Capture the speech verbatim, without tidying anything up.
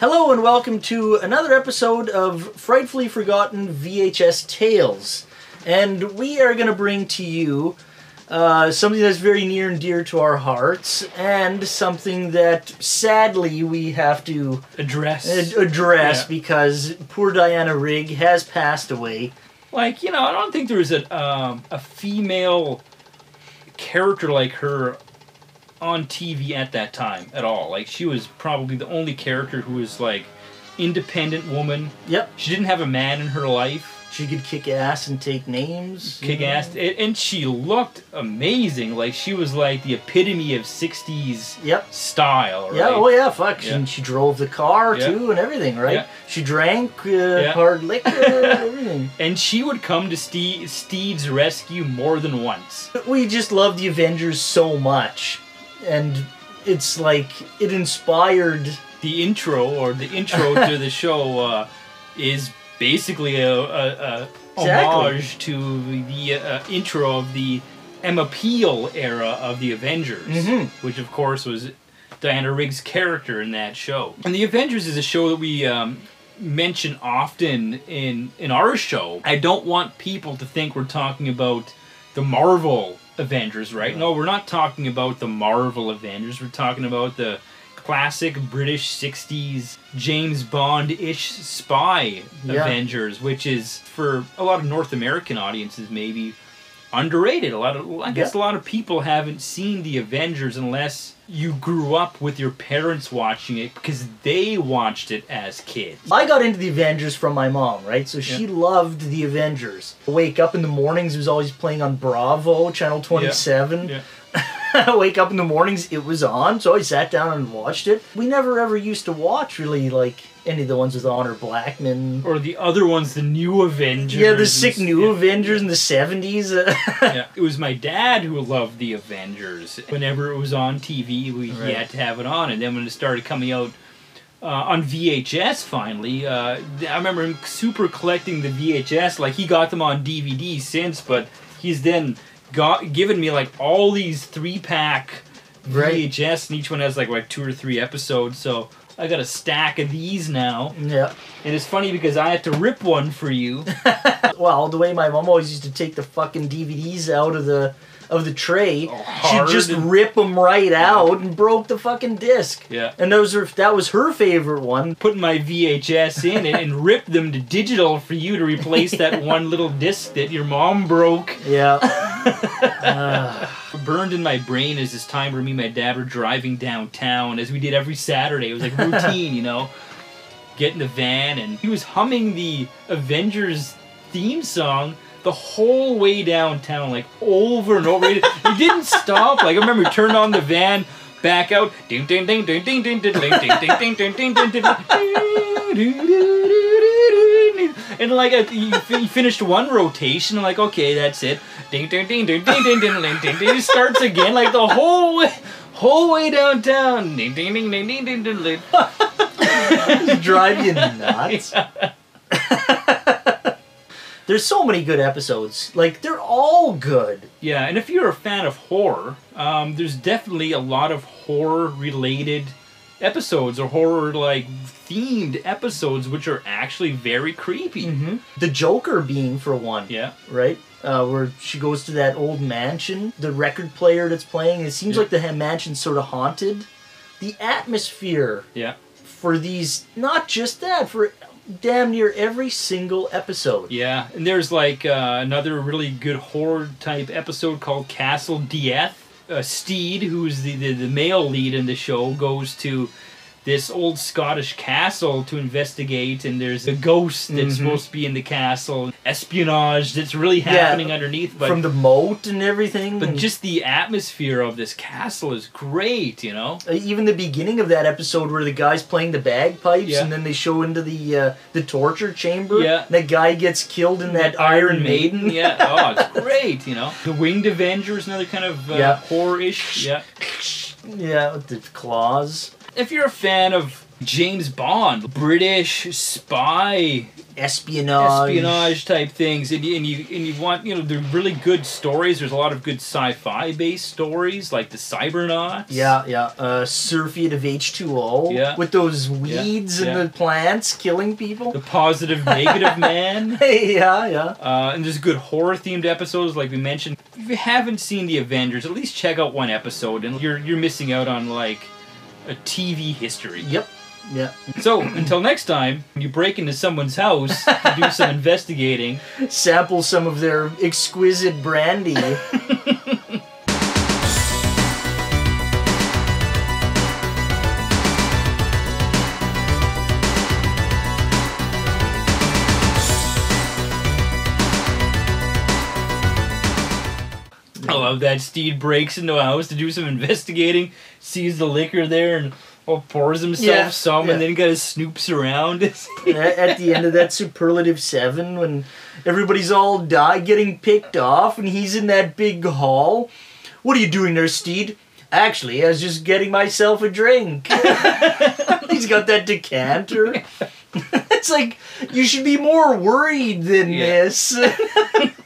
Hello and welcome to another episode of Frightfully Forgotten V H S Tales. And we are going to bring to you uh, something that's very near and dear to our hearts, and something that sadly we have to address ad address yeah. because poor Diana Rigg has passed away. Like, you know, I don't think there was a, um, a female character like her on T V at that time at all. Like, she was probably the only character who was like independent woman. Yep. She didn't have a man in her life. She could kick ass and take names. Kick ass, and she looked amazing. Like, she was like the epitome of sixties yep. style. Right? Yeah. Oh yeah. Fuck. Yep. She, she drove the car yep. too and everything. Right. Yep. She drank uh, yep. hard liquor. Everything. And she would come to Steve, Steve's rescue more than once. We just love the Avengers so much. And it's like, it inspired... The intro, or the intro to the show, uh, is basically a, a, a exactly. homage to the uh, intro of the Emma Peel era of The Avengers, mm-hmm. which of course was Diana Rigg's character in that show. And The Avengers is a show that we um, mention often in, in our show. I don't want people to think we're talking about the Marvel Avengers, right? No, we're not talking about the Marvel Avengers. We're talking about the classic British sixties James Bond-ish spy yeah. Avengers, which is, for a lot of North American audiences, maybe underrated. A lot of, I guess, yeah. a lot of people haven't seen the Avengers unless you grew up with your parents watching it, because they watched it as kids. I got into the Avengers from my mom, right? So she yeah. loved the Avengers. I wake up in the mornings, it was always playing on Bravo Channel twenty-seven. Yeah. Yeah. I wake up in the mornings, it was on, so I sat down and watched it. We never ever used to watch really like any of the ones with Honor Blackman. Or the other ones, the New Avengers. Yeah, the sick New yeah. Avengers in the seventies. Yeah. It was my dad who loved the Avengers. Whenever it was on T V, we, right. he had to have it on. And then when it started coming out uh, on V H S finally, uh, I remember him super collecting the V H S. Like, he got them on D V D since, but he's then got given me like all these three-pack V H S, right. and each one has like, like two or three episodes, so... I got a stack of these now. Yeah. And it's funny because I had to rip one for you. Well, the way my mom always used to take the fucking D V Ds out of the of the tray, oh, she'd just rip them right yeah. out and broke the fucking disc. Yeah. And those were, that was her favorite one. Put my V H S in it and rip them to digital for you to replace yeah. that one little disc that your mom broke. Yeah. uh. Burned in my brain is this time where me and my dad were driving downtown, as we did every Saturday. It was like routine, you know. Get in the van, and he was humming the Avengers theme song the whole way downtown, like over and over. He didn't stop. Like, I remember we turned on the van, back out. Ding ding ding ding ding ding ding ding ding ding ding ding ding. And like, you finished one rotation, and like, okay, that's it. Ding ding ding ding ding ding ding ding ding. It starts again, like the whole way, whole way downtown. Ding ding ding ding ding ding ding ding. Drive you nuts. There's so many good episodes. Like, they're all good. Yeah, and if you're a fan of horror, um, there's definitely a lot of horror-related episodes, or horror like themed episodes, which are actually very creepy. Mm-hmm. The Joker being, for one, yeah, right, uh, where she goes to that old mansion, the record player that's playing. It seems yeah. like the mansion's sort of haunted. The atmosphere, yeah, for these, not just that, for damn near every single episode. Yeah, and there's like uh, another really good horror type episode called Castle Death. Uh, Steed, who's the, the, the male lead in the show, goes to this old Scottish castle to investigate, and there's a ghost that's mm-hmm. supposed to be in the castle. Espionage that's really happening yeah, underneath. But from the moat and everything. But just the atmosphere of this castle is great, you know? Uh, even the beginning of that episode where the guy's playing the bagpipes, yeah. and then they show into the uh, the torture chamber. Yeah. And that guy gets killed in that, that Iron, Iron Maiden. Maiden. Yeah, oh, it's great, you know? The Winged Avenger is another kind of uh, yeah. horror-ish. Yeah. Yeah, with the claws. If you're a fan of James Bond, British spy, espionage, espionage type things, and you, and you and you want, you know, they're really good stories. There's a lot of good sci-fi based stories like the Cybernauts. Yeah, yeah. Uh, Surfeit of H two O. Yeah. With those weeds yeah. and yeah. the plants killing people. The Positive Negative Man. Yeah, yeah. Uh, and there's good horror themed episodes, like we mentioned. If you haven't seen The Avengers, at least check out one episode, and you're you're missing out on like a T V history. Yep. Yeah. So, until next time, you break into someone's house to do some investigating. Sample some of their exquisite brandy. I love that Steed breaks into a house to do some investigating, sees the liquor there, and... or pours himself yeah, some yeah. and then kind of snoops around. At the end of that Superlative seven, when everybody's all die getting picked off and he's in that big hall. What are you doing there, Steed? Actually, I was just getting myself a drink. He's got that decanter. It's like, you should be more worried than yeah. this.